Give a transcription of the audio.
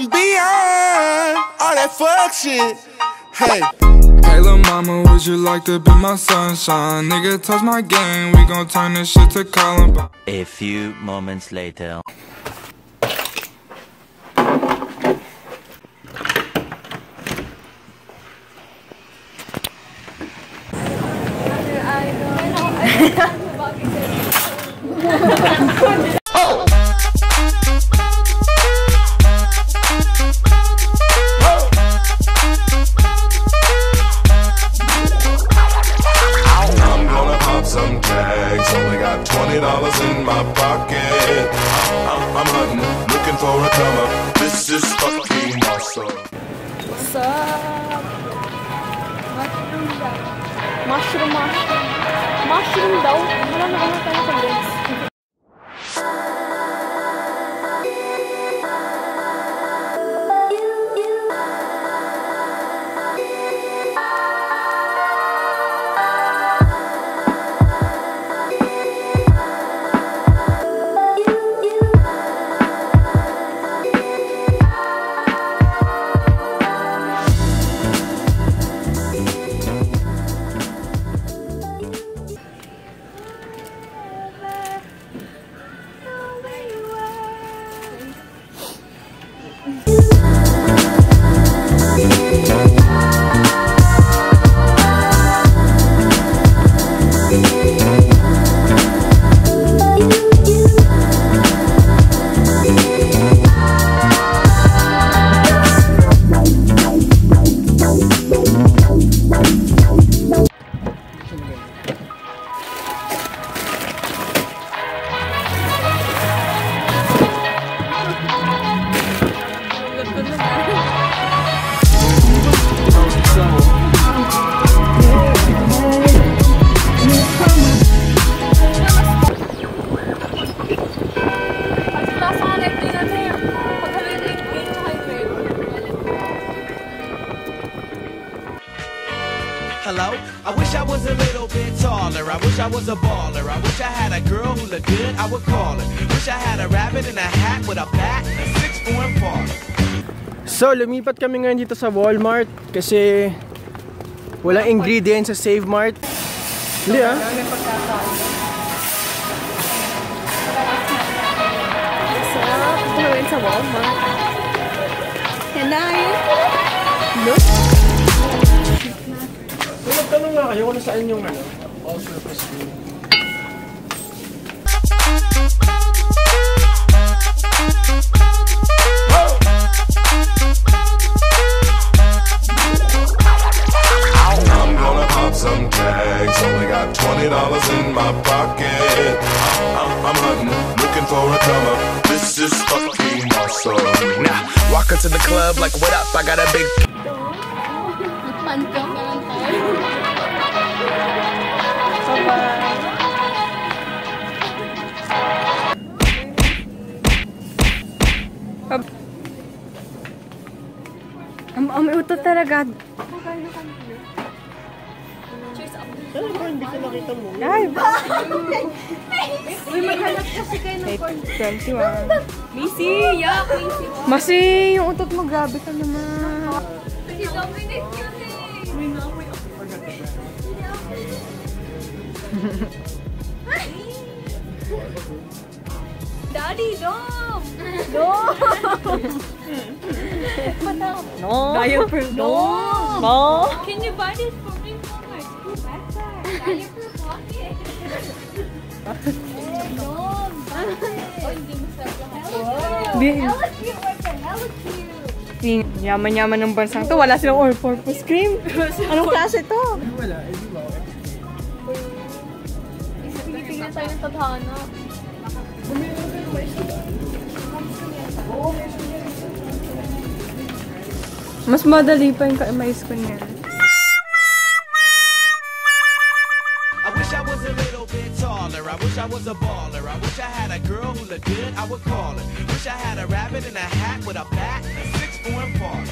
I'm beyond all that fuck shit. Hey, hey lil' mama, would you like to be my sunshine? Nigga, touch my game, we gon' turn this shit to Columbine. A few moments later. $20 in my pocket. I'm hunting, looking for a come up. This is fucking awesome. What's up? Mushroom dough. I don't know. Hello? I wish I was a little bit taller. I wish I was a baller. I wish I had a girl who looked good, I would call her. Wish I had a rabbit in a hat with a bat and a 6-4 ball. So, lumipat kami ngayon dito sa Walmart kasi walang ingredients sa Save Mart. Hindi ah? Ito naman sa Walmart. Yan na yun. Look! Tanong nga kayo kung saan yung ano, all-purpose cream. I'm gonna pop some tags, only got $20 in my pocket. I'm hunting, looking for a comer. This is fucking awesome. Now, walk into the club like, what up, I got a big... Utot talaga. Masi, yung utot mo, grabe ka naman. Daddy, no! No! No! Diaper, no! No! Can you buy this for me? Diaper pocket! No! Buy it! Yaman-yaman ng bansang to. Wala silang all-purpose cream. Anong klase to? Wala. Isipilipin na tayo ng tadhana. Mas madali pa yung kaimais ko niya. I wish I was a little bit taller. I wish I was a baller. I wish I had a girl who looked good, I would call her. Wish I had a rabbit in a hat with a bat and a 6-4 ball.